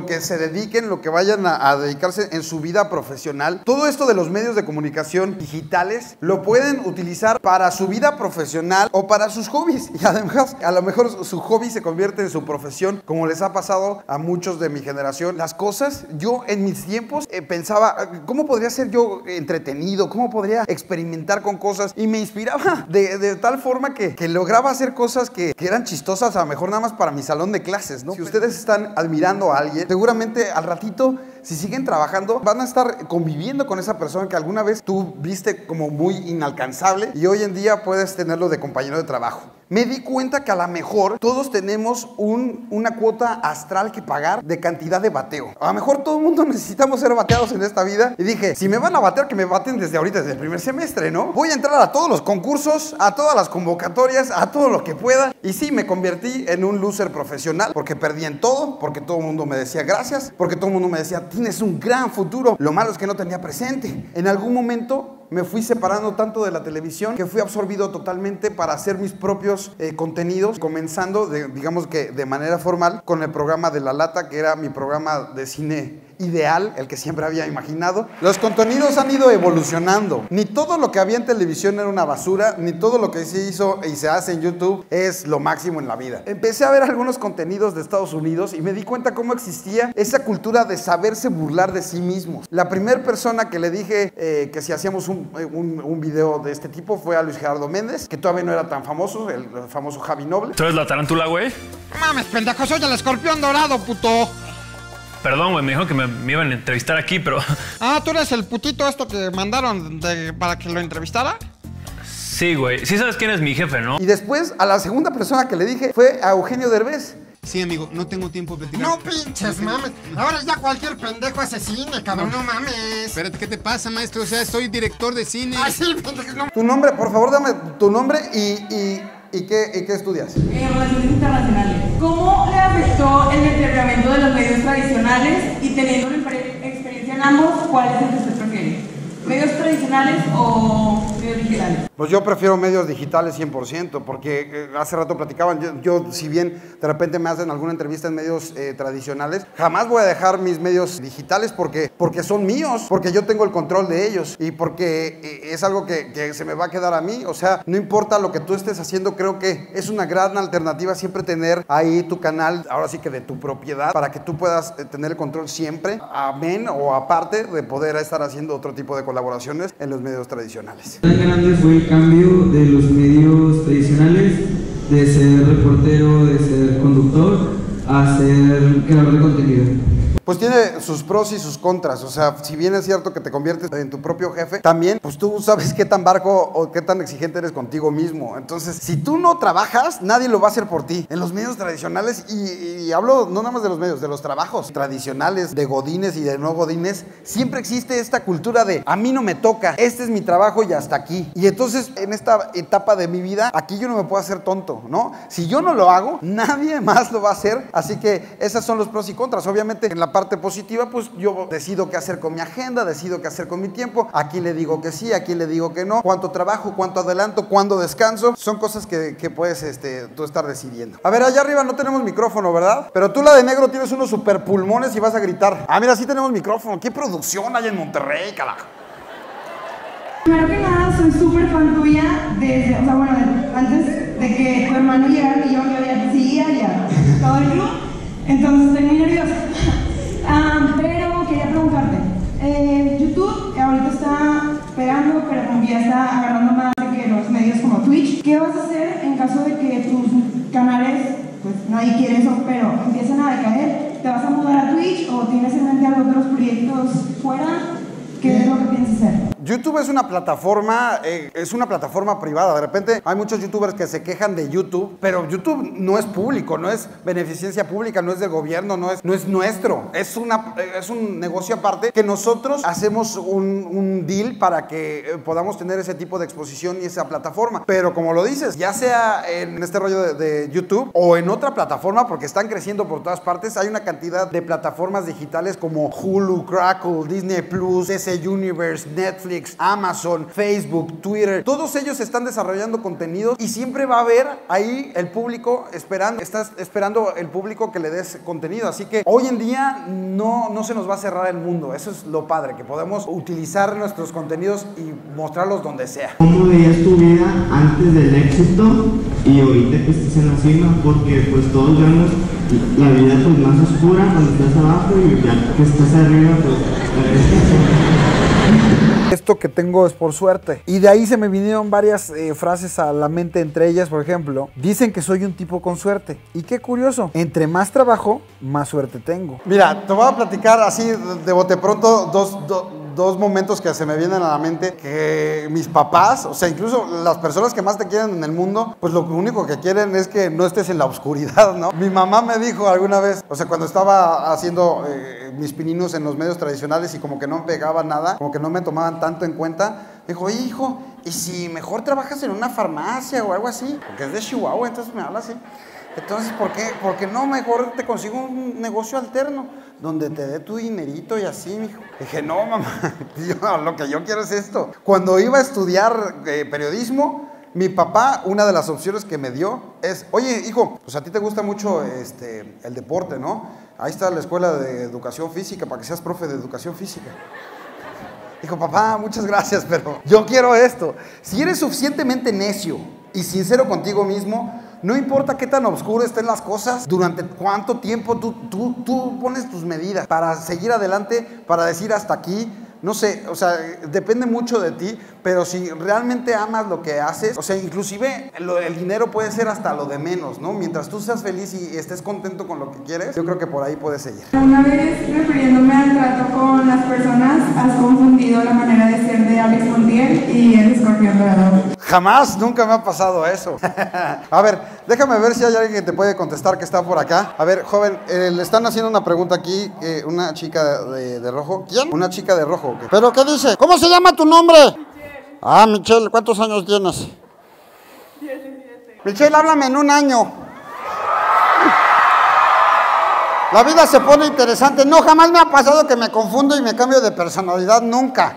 lo que se dediquen, lo que vayan a dedicarse en su vida profesional, todo esto de los medios de comunicación digitales lo pueden utilizar para su vida profesional o para sus hobbies. Y además, a lo mejor su hobby se convierte en su profesión, como les ha pasado a muchos de mi generación. Las cosas, yo en mis tiempos pensaba, ¿cómo podría ser yo entretenido? ¿Cómo podría experimentar con cosas? Y me inspiraba de tal forma que lograba hacer cosas que eran chistosas, a lo mejor nada más para mi salón de clases, ¿no? Si ustedes están admirando a alguien, seguramente al ratito, si siguen trabajando, van a estar conviviendo con esa persona que alguna vez tú viste como muy inalcanzable y hoy en día puedes tenerlo de compañero de trabajo. Me di cuenta que a lo mejor todos tenemos una cuota astral que pagar de cantidad de bateo. A lo mejor todo el mundo necesitamos ser bateados en esta vida. Y dije, si me van a batear, que me baten desde ahorita, desde el primer semestre, ¿no? Voy a entrar a todos los concursos, a todas las convocatorias, a todo lo que pueda. Y sí, me convertí en un loser profesional porque perdí en todo, porque todo el mundo me decía gracias, porque todo el mundo me decía, tienes un gran futuro. Lo malo es que no tenía presente. En algún momento me fui separando tanto de la televisión que fui absorbido totalmente para hacer mis propios contenidos, comenzando, digamos que de manera formal, con el programa de La Lata, que era mi programa de cine ideal, el que siempre había imaginado. Los contenidos han ido evolucionando. Ni todo lo que había en televisión era una basura, ni todo lo que se hizo y se hace en YouTube es lo máximo en la vida. Empecé a ver algunos contenidos de Estados Unidos y me di cuenta cómo existía esa cultura de saberse burlar de sí mismos. La primera persona que le dije que si hacíamos un video de este tipo fue a Luis Gerardo Méndez, que todavía no era tan famoso, el famoso Javi Noble. ¿Tú eres la tarántula, güey? Mames, pendejo, soy el escorpión dorado, puto. Perdón, güey, me dijo que me iban a entrevistar aquí, pero... Ah, ¿tú eres el putito esto que mandaron para que lo entrevistara? Sí, güey. Sí sabes quién es mi jefe, ¿no? Y después, a la segunda persona que le dije fue a Eugenio Derbez. Sí, amigo, no tengo tiempo de platicar. No pinches, mames. Ahora ya cualquier pendejo hace cine, cabrón. No mames. Espérate, ¿qué te pasa, maestro? O sea, soy director de cine. Ay, sí, pendejo, no. Tu nombre, por favor, dame tu nombre ¿Y qué estudias? Relaciones internacionales. ¿Cómo le afectó el deterioramiento de los medios tradicionales? Y teniendo una experiencia en ambos, ¿cuál es el que usted prefiere? ¿Medios tradicionales o medios digitales? Pues yo prefiero medios digitales 100%, porque hace rato platicaban, yo si bien de repente me hacen alguna entrevista en medios tradicionales, jamás voy a dejar mis medios digitales porque son míos, porque yo tengo el control de ellos y porque es algo que se me va a quedar a mí. O sea, no importa lo que tú estés haciendo, creo que es una gran alternativa siempre tener ahí tu canal, ahora sí que de tu propiedad, para que tú puedas tener el control siempre, amén o aparte de poder estar haciendo otro tipo de colaboración. En los medios tradicionales. Tan grande fue el cambio de los medios tradicionales, de ser reportero, de ser conductor, a ser creador de contenido. Pues tiene sus pros y sus contras. O sea, si bien es cierto que te conviertes en tu propio jefe, también pues tú sabes qué tan barco o qué tan exigente eres contigo mismo. Entonces, si tú no trabajas, nadie lo va a hacer por ti. En los medios tradicionales, y hablo no nada más de los medios, de los trabajos tradicionales, de godines y de no godines, siempre existe esta cultura de a mí no me toca, este es mi trabajo y hasta aquí. Y entonces, en esta etapa de mi vida, aquí yo no me puedo hacer tonto, ¿no? Si yo no lo hago, nadie más lo va a hacer. Así que esos son los pros y contras. Obviamente, en la parte positiva, pues yo decido qué hacer con mi agenda, decido qué hacer con mi tiempo, aquí le digo que sí, aquí le digo que no, cuánto trabajo, cuánto adelanto, cuándo descanso, son cosas que puedes tú estar decidiendo. A ver, allá arriba no tenemos micrófono, ¿verdad? Pero tú, la de negro, tienes unos super pulmones y vas a gritar. Ah, mira, sí tenemos micrófono. ¿Qué producción hay en Monterrey, carajo? Primero que nada, soy súper fan tuya desde, o sea, bueno, antes de que tu hermano llegara, que yo ya seguía ya todo el club, entonces estoy muy nerviosa. Pero quería preguntarte, YouTube ahorita está pegando, pero ya está agarrando más que los medios como Twitch. ¿Qué vas a hacer en caso de que tus canales, pues nadie quiere eso, pero empiezan a decaer? ¿Te vas a mudar a Twitch o tienes en mente algunos otros proyectos fuera? ¿Qué es lo que piensas hacer? YouTube es una plataforma privada. De repente hay muchos youtubers que se quejan de YouTube, pero YouTube no es público, no es beneficencia pública, no es del gobierno, no es nuestro. Es un negocio aparte que nosotros hacemos un deal para que podamos tener ese tipo de exposición y esa plataforma. Pero como lo dices, ya sea en este rollo de YouTube o en otra plataforma, porque están creciendo por todas partes, hay una cantidad de plataformas digitales como Hulu, Crackle, Disney Plus, Universe, Twitch, Netflix, Amazon, Facebook, Twitter, todos ellos están desarrollando contenidos y siempre va a haber ahí el público esperando, estás esperando el público que le des contenido, así que hoy en día no se nos va a cerrar el mundo, eso es lo padre, que podemos utilizar nuestros contenidos y mostrarlos donde sea. ¿Cómo veías tu vida antes del éxito y ahorita que estés en la cima? Porque pues todos vemos la vida pues más oscura cuando estás abajo y ya que estás arriba pues esto que tengo es por suerte. Y de ahí se me vinieron varias frases a la mente, entre ellas, por ejemplo, dicen que soy un tipo con suerte. Y qué curioso, entre más trabajo, más suerte tengo. Mira, te voy a platicar así de bote pronto dos momentos que se me vienen a la mente, que mis papás, o sea, incluso las personas que más te quieren en el mundo, pues lo único que quieren es que no estés en la oscuridad, ¿no? Mi mamá me dijo alguna vez, o sea, cuando estaba haciendo mis pininos en los medios tradicionales y como que no pegaba nada, como que no me tomaban tanto en cuenta, dijo, hijo, ¿y si mejor trabajas en una farmacia o algo así? Porque es de Chihuahua, entonces me habla así. Entonces, ¿por qué? Porque no, mejor te consigo un negocio alterno donde te dé tu dinerito y así, mijo. Dije, no, mamá, lo que yo quiero es esto. Cuando iba a estudiar periodismo, mi papá, una de las opciones que me dio es, oye, hijo, pues a ti te gusta mucho el deporte, ¿no? Ahí está la escuela de educación física para que seas profe de educación física. Dijo, papá, muchas gracias, pero yo quiero esto. Si eres suficientemente necio y sincero contigo mismo, no importa qué tan oscuro estén las cosas, durante cuánto tiempo tú pones tus medidas para seguir adelante, para decir hasta aquí, no sé, o sea, depende mucho de ti, pero si realmente amas lo que haces, o sea, inclusive el dinero puede ser hasta lo de menos, ¿no? Mientras tú seas feliz y estés contento con lo que quieres, yo creo que por ahí puedes seguir. Una vez, refiriéndome al trato con las personas, has confundido la manera de ser de Alex Montiel y el escorpión dorado. Jamás, nunca me ha pasado eso. A ver, déjame ver si hay alguien que te puede contestar que está por acá. A ver, joven, le están haciendo una pregunta aquí, una chica de rojo. ¿Quién? Una chica de rojo. Okay. ¿Pero qué dice? ¿Cómo se llama tu nombre? Michelle. Ah, Michelle, ¿cuántos años tienes? 17. Michelle, háblame en un año. La vida se pone interesante. No, jamás me ha pasado que me confundo y me cambio de personalidad, nunca.